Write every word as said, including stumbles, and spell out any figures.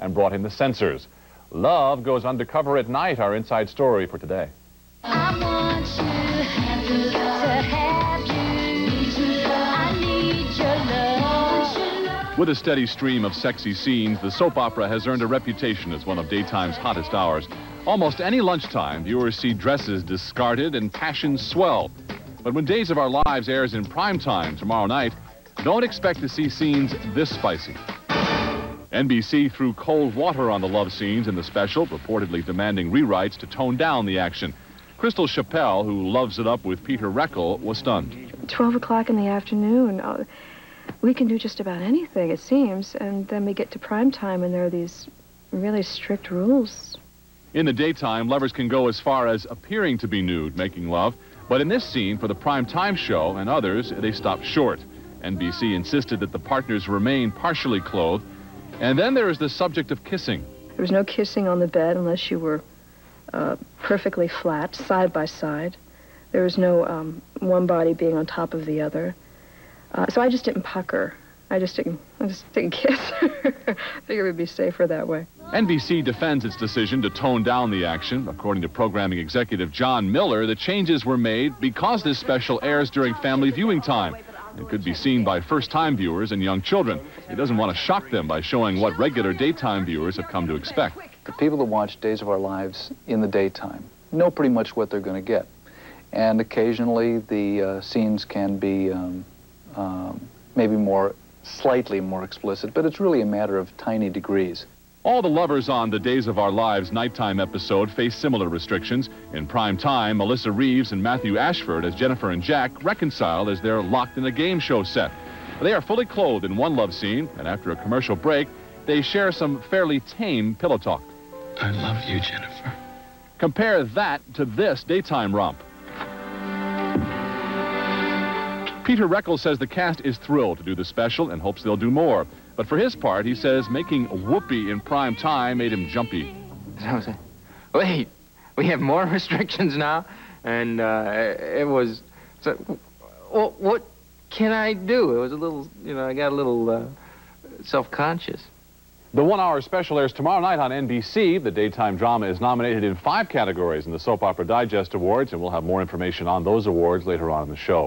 and brought in the censors. Love goes undercover at night, our inside story for today. I want you, have you, to have you, need you love. I need your love. Your love. With a steady stream of sexy scenes, the soap opera has earned a reputation as one of daytime's hottest hours. Almost any lunchtime, viewers see dresses discarded and passions swell. But when Days of Our Lives airs in prime time tomorrow night, don't expect to see scenes this spicy. N B C threw cold water on the love scenes in the special, reportedly demanding rewrites to tone down the action. Crystal Chappell, who loves it up with Peter Reckell, was stunned. twelve o'clock in the afternoon, uh, we can do just about anything, it seems, and then we get to prime time and there are these really strict rules. In the daytime, lovers can go as far as appearing to be nude, making love, but in this scene for the prime time show and others, they stopped short. N B C insisted that the partners remain partially clothed. And then there is the subject of kissing. There was no kissing on the bed unless you were uh, perfectly flat, side by side. There was no um, one body being on top of the other. Uh, so I just didn't pucker. I just didn't, I just didn't kiss. I figured it would be safer that way. N B C defends its decision to tone down the action. According to programming executive John Miller, the changes were made because this special airs during family viewing time. It could be seen by first-time viewers and young children. He doesn't want to shock them by showing what regular daytime viewers have come to expect. The people that watch Days of Our Lives in the daytime know pretty much what they're going to get. And occasionally the uh, scenes can be um, um, maybe more, slightly more explicit, but it's really a matter of tiny degrees. All the lovers on the Days of Our Lives nighttime episode face similar restrictions. In prime time, Melissa Reeves and Matthew Ashford as Jennifer and Jack reconcile as they're locked in a game show set. They are fully clothed in one love scene, and after a commercial break, they share some fairly tame pillow talk. I love you, Jennifer. Compare that to this daytime romp. Peter Reckell says the cast is thrilled to do the special and hopes they'll do more. But for his part, he says making whoopee in prime time made him jumpy. I was like, wait, we have more restrictions now? And uh, it was, so, well, what can I do? It was a little, you know, I got a little uh, self-conscious. The one-hour special airs tomorrow night on N B C. The daytime drama is nominated in five categories in the Soap Opera Digest Awards, and we'll have more information on those awards later on in the show.